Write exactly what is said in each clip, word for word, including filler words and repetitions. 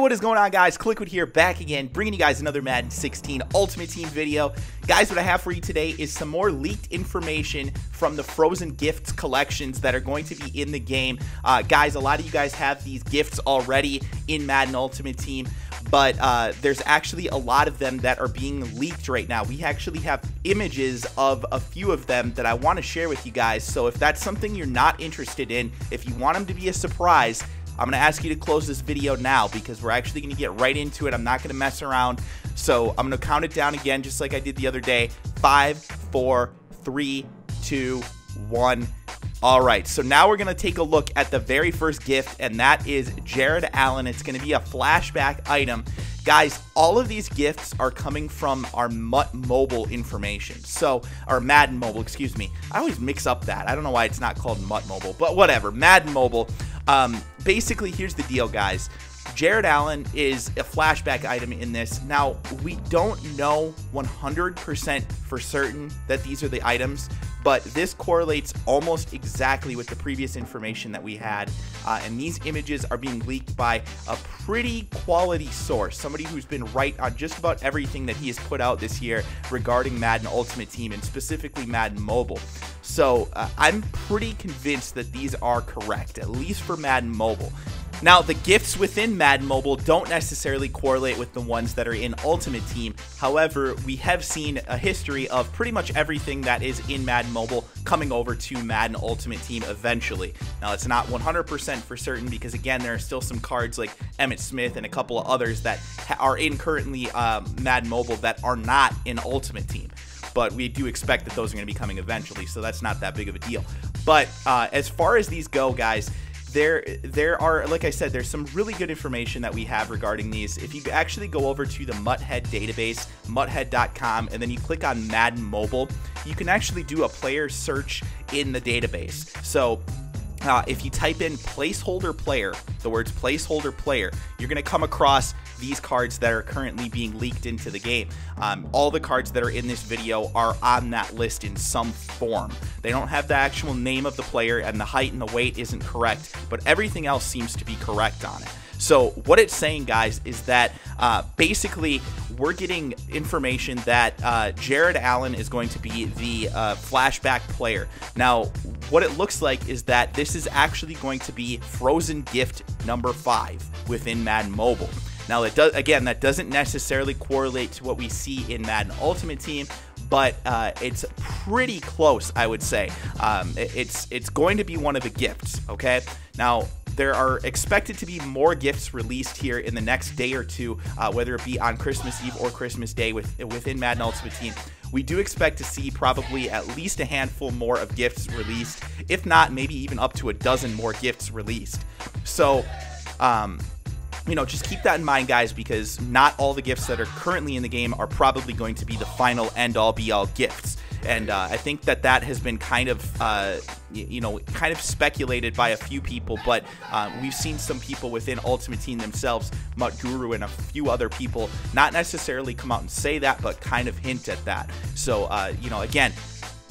what is going on, guys? Kliquid here, back again, bringing you guys another Madden sixteen Ultimate Team video. Guys, what I have for you today is some more leaked information from the Frozen Gifts collections that are going to be in the game. Uh, guys, a lot of you guys have these gifts already in Madden Ultimate Team, but uh, there's actually a lot of them that are being leaked right now. We actually have images of a few of them that I want to share with you guys, so if that's something you're not interested in, if you want them to be a surprise, I'm going to ask you to close this video now because we're actually going to get right into it. I'm not going to mess around. So I'm going to count it down again just like I did the other day. Five, four, three, two, one. All right, so now we're going to take a look at the very first gift, and that is Jared Allen. It's going to be a flashback item. Guys, all of these gifts are coming from our Madden Mobile information. So, our Madden Mobile, excuse me. I always mix up that. I don't know why it's not called Madden Mobile, but whatever. Madden Mobile. Um, basically, here's the deal, guys. Jared Allen is a flashback item in this. Now, we don't know one hundred percent for certain that these are the items, but this correlates almost exactly with the previous information that we had. Uh, and these images are being leaked by a pretty quality source, somebody who's been right on just about everything that he has put out this year regarding Madden Ultimate Team and specifically Madden Mobile. So uh, I'm pretty convinced that these are correct, at least for Madden Mobile. Now, the gifts within Madden Mobile don't necessarily correlate with the ones that are in Ultimate Team. However, we have seen a history of pretty much everything that is in Madden Mobile coming over to Madden Ultimate Team eventually. Now, it's not one hundred percent for certain because, again, there are still some cards like Emmett Smith and a couple of others that are in currently um, Madden Mobile that are not in Ultimate Team. But we do expect that those are going to be coming eventually, so that's not that big of a deal. But uh, as far as these go, guys, There, there are, like I said, there's some really good information that we have regarding these. If you actually go over to the Mutthead database, mutthead dot com, and then you click on Madden Mobile, you can actually do a player search in the database. So uh, if you type in placeholder player, the words placeholder player, you're going to come across these cards that are currently being leaked into the game. Um, all the cards that are in this video are on that list in some form. They don't have the actual name of the player, and the height and the weight isn't correct, but everything else seems to be correct on it. So what it's saying, guys, is that uh, basically we're getting information that uh, Jared Allen is going to be the uh, flashback player. Now, what it looks like is that this is actually going to be Frozen Gift number five within Madden Mobile. Now, it does, again, that doesn't necessarily correlate to what we see in Madden Ultimate Team, but uh, it's pretty close, I would say. Um, it's, it's going to be one of the gifts, okay? Now, there are expected to be more gifts released here in the next day or two, uh, whether it be on Christmas Eve or Christmas Day with, within Madden Ultimate Team. We do expect to see probably at least a handful more of gifts released, if not maybe even up to a dozen more gifts released. So, um... you know, just keep that in mind, guys, because not all the gifts that are currently in the game are probably going to be the final end-all be-all gifts. And uh, I think that that has been kind of, uh, you know, kind of speculated by a few people, but uh, we've seen some people within Ultimate Team themselves, Mutguru and a few other people, not necessarily come out and say that, but kind of hint at that. So, uh, you know, again,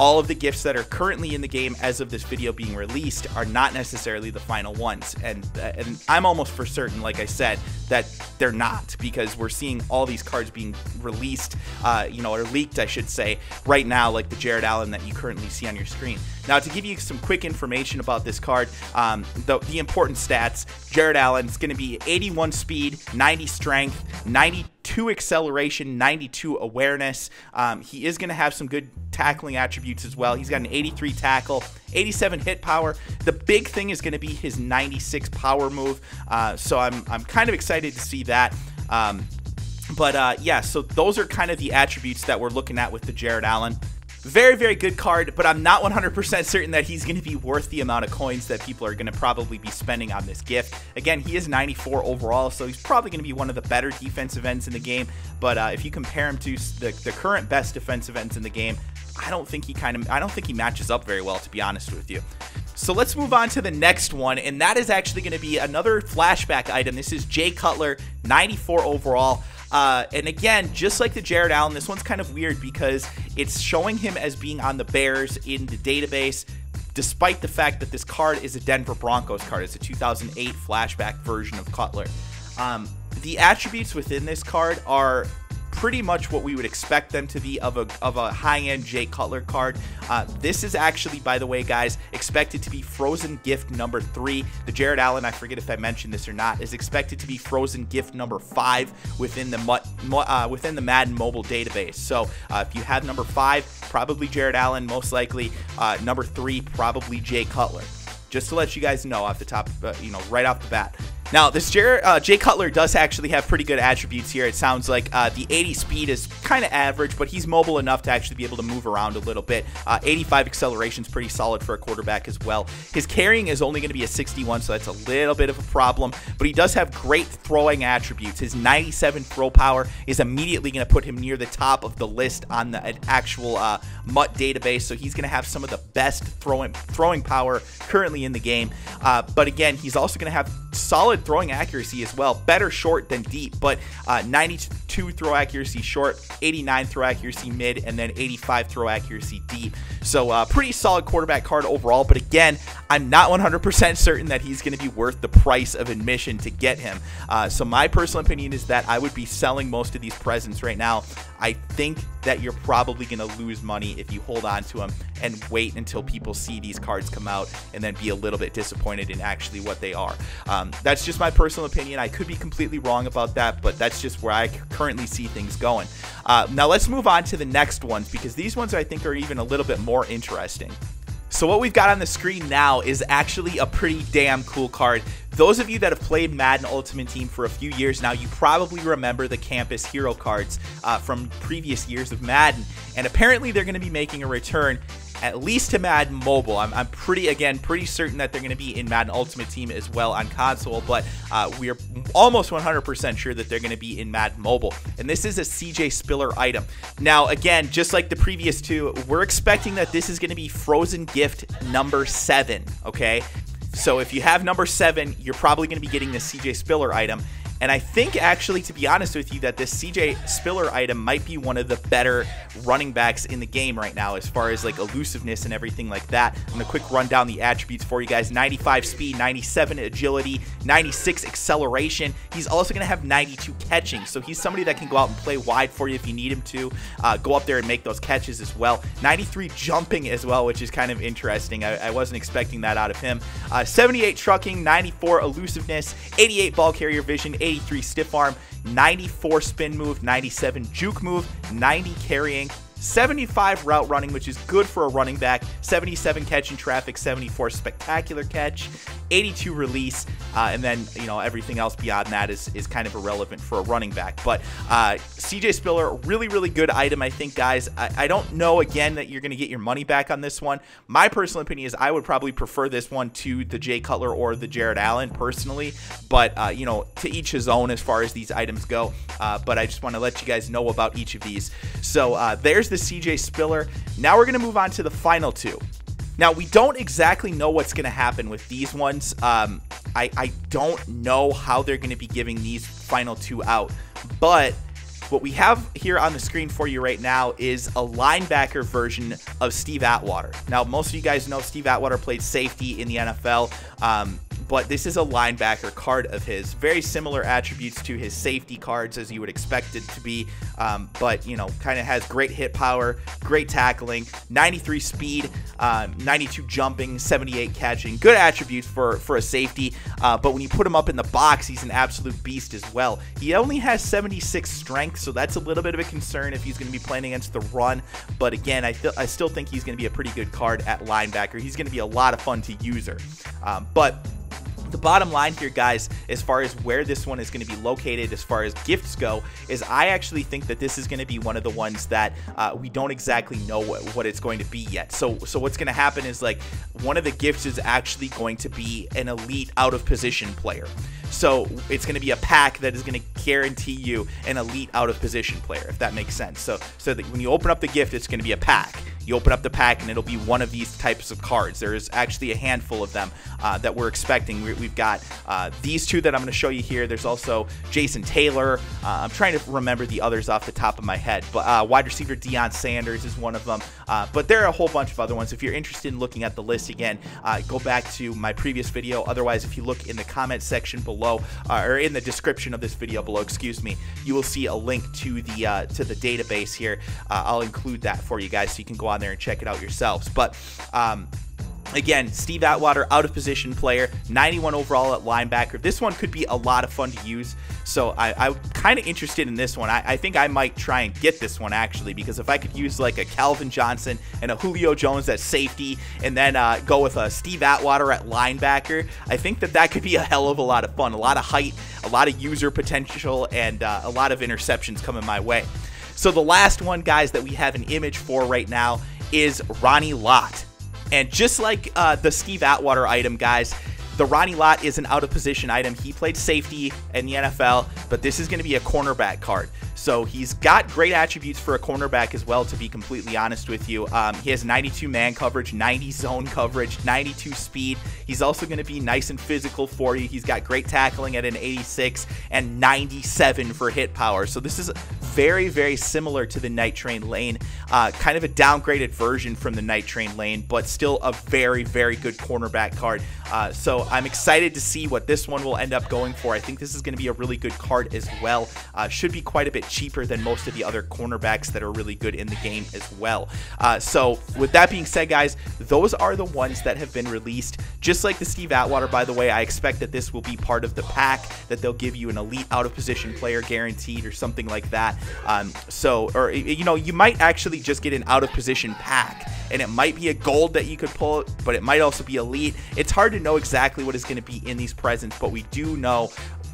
all of the gifts that are currently in the game as of this video being released are not necessarily the final ones. And, uh, and I'm almost for certain, like I said, that they're not, because we're seeing all these cards being released, uh, you know, or leaked, I should say, right now, like the Jared Allen that you currently see on your screen. Now, to give you some quick information about this card, um, the, the important stats, Jared Allen is going to be eighty-one speed, ninety strength, ninety-two acceleration, ninety-two awareness. Um, he is going to have some good tackling attributes as well. He's got an eighty-three tackle, eighty-seven hit power. The big thing is going to be his ninety-six power move. Uh, so I'm, I'm kind of excited to see that. Um, but uh, yeah, so those are kind of the attributes that we're looking at with the Jared Allen. Very, very good card, but I'm not one hundred percent certain that he's going to be worth the amount of coins that people are going to probably be spending on this gift. Again, he is ninety-four overall, so he's probably going to be one of the better defensive ends in the game. But uh, if you compare him to the, the current best defensive ends in the game, I don't think he kind of, I don't think he matches up very well, to be honest with you. So let's move on to the next one, and that is actually going to be another flashback item. This is Jay Cutler, ninety-four overall. Uh, and again, just like the Jared Allen, this one's kind of weird because it's showing him as being on the Bears in the database, despite the fact that this card is a Denver Broncos card. It's a two thousand eight flashback version of Cutler. Um, the attributes within this card are pretty much what we would expect them to be of a of a high-end Jay Cutler card. Uh, this is actually, by the way, guys, expected to be Frozen Gift number three. The Jared Allen, I forget if I mentioned this or not, is expected to be Frozen Gift number five within the uh, within the Madden Mobile database. So uh, if you have number five, probably Jared Allen, most likely uh, number three, probably Jay Cutler. Just to let you guys know off the top, uh, you know, right off the bat. Now, this Jared, uh, Jay Cutler does actually have pretty good attributes here. It sounds like uh, the eighty speed is kind of average, but he's mobile enough to actually be able to move around a little bit. Uh, eighty-five acceleration is pretty solid for a quarterback as well. His carrying is only going to be a sixty-one, so that's a little bit of a problem, but he does have great throwing attributes. His ninety-seven throw power is immediately going to put him near the top of the list on the an actual uh, Mutt database, so he's going to have some of the best throwing, throwing power currently in the game. Uh, but again, he's also going to have solid throwing accuracy as well, better short than deep, but uh, ninety-two throw accuracy short, eighty-nine throw accuracy mid, and then eighty-five throw accuracy deep. So uh, pretty solid quarterback card overall, but again, I'm not one hundred percent certain that he's going to be worth the price of admission to get him. Uh, so my personal opinion is that I would be selling most of these presents right now. I think that you're probably going to lose money if you hold on to them and wait until people see these cards come out and then be a little bit disappointed in actually what they are. Um, that's just my personal opinion. I could be completely wrong about that, but that's just where I currently see things going. Uh, now let's move on to the next ones, because these ones I think are even a little bit more interesting. So what we've got on the screen now is actually a pretty damn cool card. Those of you that have played Madden Ultimate Team for a few years now, you probably remember the Campus Hero cards uh, from previous years of Madden, and apparently they're going to be making a return, at least to Madden Mobile. I'm, I'm pretty, again, pretty certain that they're going to be in Madden Ultimate Team as well on console, but uh, we're almost one hundred percent sure that they're going to be in Madden Mobile. And this is a C J Spiller item. Now, again, just like the previous two, we're expecting that this is going to be Frozen Gift number seven, okay? So if you have number seven, you're probably going to be getting the C J Spiller item. And I think, actually, to be honest with you, that this C J Spiller item might be one of the better running backs in the game right now as far as, like, elusiveness and everything like that. I'm going to quick run down the attributes for you guys. ninety-five speed, ninety-seven agility, ninety-six acceleration. He's also going to have ninety-two catching, so he's somebody that can go out and play wide for you if you need him to. Uh, go up there and make those catches as well. ninety-three jumping as well, which is kind of interesting. I, I wasn't expecting that out of him. Uh, seventy-eight trucking, ninety-four elusiveness, eighty-eight ball carrier vision, eighty-three stiff arm, ninety-four spin move, ninety-seven juke move, ninety carrying, seventy-five route running, which is good for a running back, seventy-seven catch in traffic, seventy-four spectacular catch, eighty-two release, uh, and then, you know, everything else beyond that is, is kind of irrelevant for a running back. But uh, C J Spiller, really, really good item, I think, guys. I, I don't know, again, that you're going to get your money back on this one. My personal opinion is I would probably prefer this one to the Jay Cutler or the Jared Allen, personally. But, uh, you know, to each his own as far as these items go. Uh, but I just want to let you guys know about each of these. So uh, there's the C J Spiller. Now we're going to move on to the final two. Now, we don't exactly know what's going to happen with these ones. Um, I, I don't know how they're going to be giving these final two out. But what we have here on the screen for you right now is a linebacker version of Steve Atwater. Now, most of you guys know Steve Atwater played safety in the N F L. Um, but this is a linebacker card of his. Very similar attributes to his safety cards as you would expect it to be, um, but, you know, kind of has great hit power, great tackling, ninety-three speed, um, ninety-two jumping, seventy-eight catching. Good attributes for, for a safety, uh, but when you put him up in the box, he's an absolute beast as well. He only has seventy-six strength, so that's a little bit of a concern if he's going to be playing against the run, but again, I, I still think he's going to be a pretty good card at linebacker. He's going to be a lot of fun to user, um, but the bottom line here, guys, as far as where this one is going to be located as far as gifts go, is I actually think that this is going to be one of the ones that uh, we don't exactly know what, what it's going to be yet. So so what's going to happen is, like, one of the gifts is actually going to be an elite out-of-position player. So it's going to be a pack that is going to guarantee you an elite out-of-position player, if that makes sense. So, so that when you open up the gift, it's going to be a pack. You open up the pack and it'll be one of these types of cards. There is actually a handful of them uh, that we're expecting. We, we've got uh, these two that I'm going to show you here. There's also Jason Taylor. Uh, I'm trying to remember the others off the top of my head, but uh, wide receiver Deion Sanders is one of them. Uh, but there are a whole bunch of other ones. If you're interested in looking at the list again, uh, go back to my previous video. Otherwise, if you look in the comment section below, uh, or in the description of this video below, excuse me, you will see a link to the uh, to the database here. Uh, I'll include that for you guys so you can go on there and check it out yourselves. But um, again, Steve Atwater, out of position player, ninety-one overall at linebacker. This one could be a lot of fun to use. So I, I'm kind of interested in this one. I, I think I might try and get this one actually, because if I could use like a Calvin Johnson and a Julio Jones at safety, and then uh, go with a Steve Atwater at linebacker, I think that that could be a hell of a lot of fun. A lot of height, a lot of user potential, and uh, a lot of interceptions coming my way. So the last one, guys, that we have an image for right now is Ronnie Lott. And just like uh, the Steve Atwater item, guys, the Ronnie Lott is an out-of-position item. He played safety in the N F L, but this is going to be a cornerback card. So he's got great attributes for a cornerback as well, to be completely honest with you. Um, he has ninety-two man coverage, ninety zone coverage, ninety-two speed. He's also going to be nice and physical for you. He's got great tackling at an eighty-six and ninety-seven for hit power. So this is very, very similar to the Night Train Lane, uh, kind of a downgraded version from the Night Train Lane, but still a very, very good cornerback card. Uh, so I'm excited to see what this one will end up going for. I think this is going to be a really good card as well. Uh, should be quite a bit cheaper than most of the other cornerbacks that are really good in the game as well. Uh, so with that being said, guys, those are the ones that have been released. Just like the Steve Atwater, by the way, I expect that this will be part of the pack, that they'll give you an elite out-of-position player guaranteed or something like that. Um, so, or, you know, you might actually just get an out-of-position pack, and it might be a gold that you could pull, but it might also be elite. It's hard to know exactly what is going to be in these presents, but we do know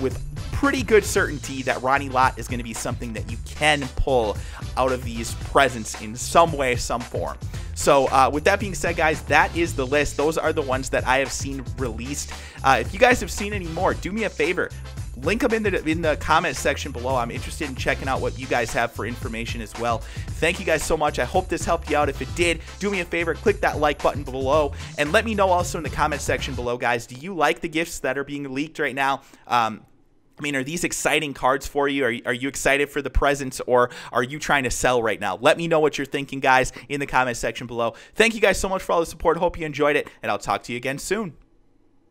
with pretty good certainty that Ronnie Lott is going to be something that you can pull out of these presents in some way, some form. So uh, with that being said, guys, that is the list. Those are the ones that I have seen released. Uh, if you guys have seen any more, do me a favor. Link them in the, in the comment section below. I'm interested in checking out what you guys have for information as well. Thank you guys so much. I hope this helped you out. If it did, do me a favor, click that like button below, and let me know also in the comment section below, guys, do you like the gifts that are being leaked right now? Um, I mean, are these exciting cards for you? Are, are you excited for the presents, or are you trying to sell right now? Let me know what you're thinking, guys, in the comment section below. Thank you guys so much for all the support. Hope you enjoyed it, and I'll talk to you again soon.